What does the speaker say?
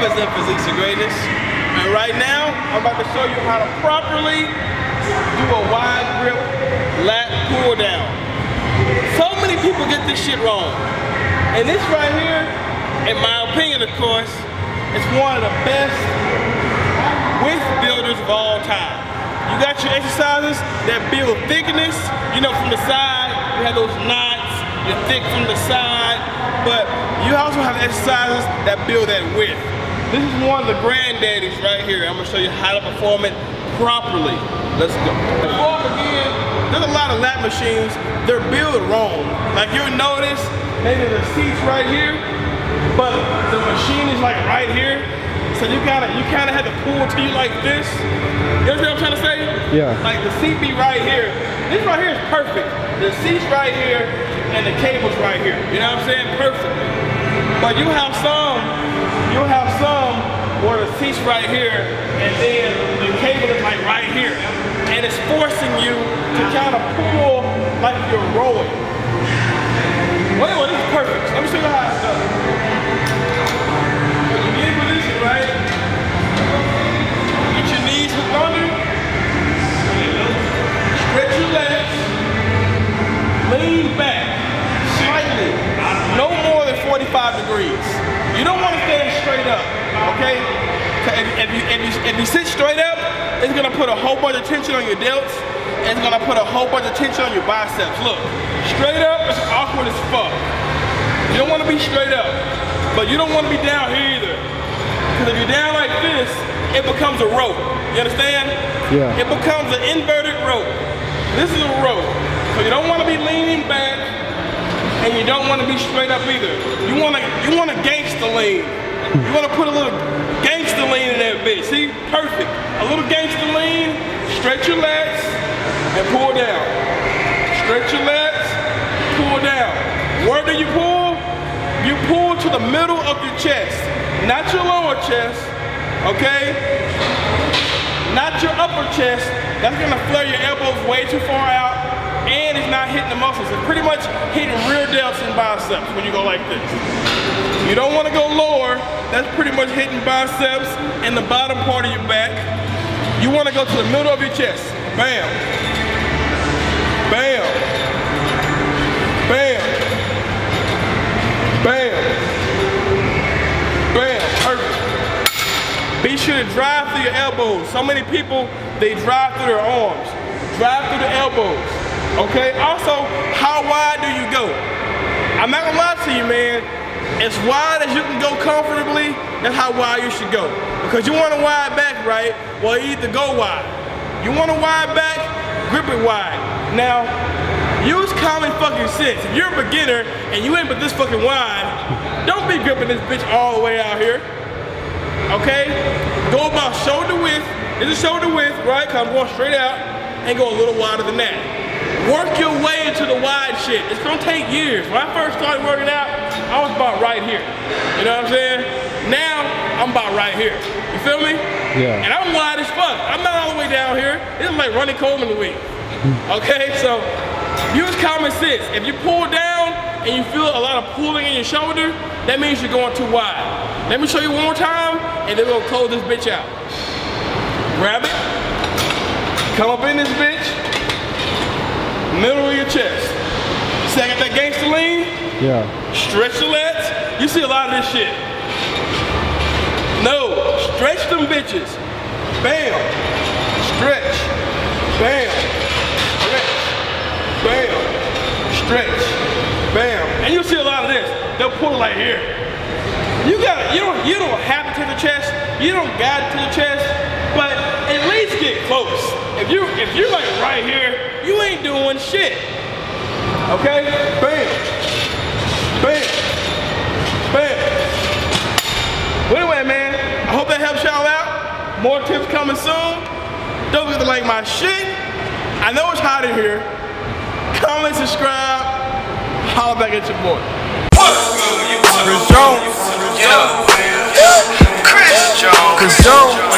represent Physiques of Greatness. And right now, I'm about to show you how to properly do a wide grip lat pull down. So many people get this shit wrong. And this right here, in my opinion, of course, is one of the best width builders of all time. You got your exercises that build thickness, you know, from the side, you have those knots, you're thick from the side, but you also have exercises that build that width. This is one of the granddaddies right here. I'm gonna show you how to perform it properly. Let's go. Before I begin, there's a lot of lat machines, they're built wrong. Like you'll notice, maybe the seat's right here, but the machine is like right here. So you kind of had to pull to you like this. You understand what I'm trying to say? Yeah. Like the seat be right here. This right here is perfect. The seat's right here and the cable's right here. You know what I'm saying? Perfectly. But you have some where the seat's right here and then the cable is like right here. And it's forcing you to kind of pull like you're rolling. Wait, well, this is perfect. Let me show you how it's done. You don't want to stand straight up, okay? If you sit straight up, it's gonna put a whole bunch of tension on your delts, and it's gonna put a whole bunch of tension on your biceps. Look, straight up is awkward as fuck. You don't want to be straight up, but you don't want to be down here either. Because if you're down like this, it becomes a rope. You understand? Yeah. It becomes an inverted rope. This is a rope. So you don't want to be leaning back, and you don't want to be straight up either. You want to gangster lean. You want to put a little gangster lean in that bitch. See, perfect. A little gangster lean. Stretch your lats and pull down. Stretch your lats, pull down. Where do you pull? You pull to the middle of your chest, not your lower chest. Okay? Not your upper chest. That's gonna flare your elbows way too far out. And it's not hitting the muscles. It's pretty much hitting rear delts and biceps when you go like this. You don't want to go lower. That's pretty much hitting biceps and the bottom part of your back. You want to go to the middle of your chest. Bam. Bam. Bam. Bam. Bam. Perfect. Be sure to drive through your elbows. So many people, they drive through their arms. Drive through the elbows. Okay, also, how wide do you go? I'm not gonna lie to you, man. As wide as you can go comfortably, that's how wide you should go. Because you want a wide back, right? Well, you either go wide. You want a wide back, grip it wide. Now, use common fucking sense. If you're a beginner and you ain't but this fucking wide, don't be gripping this bitch all the way out here. Okay? Go about shoulder width. This is shoulder width, right? Because I'm going straight out and go a little wider than that. Work your way into the wide shit. It's gonna take years. When I first started working out, I was about right here. You know what I'm saying? Now, I'm about right here. You feel me? Yeah. And I'm wide as fuck. I'm not all the way down here. This is like Ronnie Coleman week. Okay, so use common sense. If you pull down and you feel a lot of pulling in your shoulder, that means you're going too wide. Let me show you one more time, and then we'll close this bitch out. Grab it. Come up in this bitch. Middle of your chest. See, I got that gangster lean? Yeah. Stretch your lats. You see a lot of this shit. No, stretch them bitches. Bam. Stretch. Bam. Stretch. Bam. Stretch. Bam. And you see a lot of this. They'll pull it like here. You don't have to the chest. You don't got to the chest. But at least get close. If you're like right here. You ain't doing shit. Okay? Bam. Bam. Bam. Well, anyway, man, I hope that helps y'all out. More tips coming soon. Don't forget to like my shit. I know it's hot in here. Comment, subscribe. Holler back at your boy. Chris Jones. Chris Jones.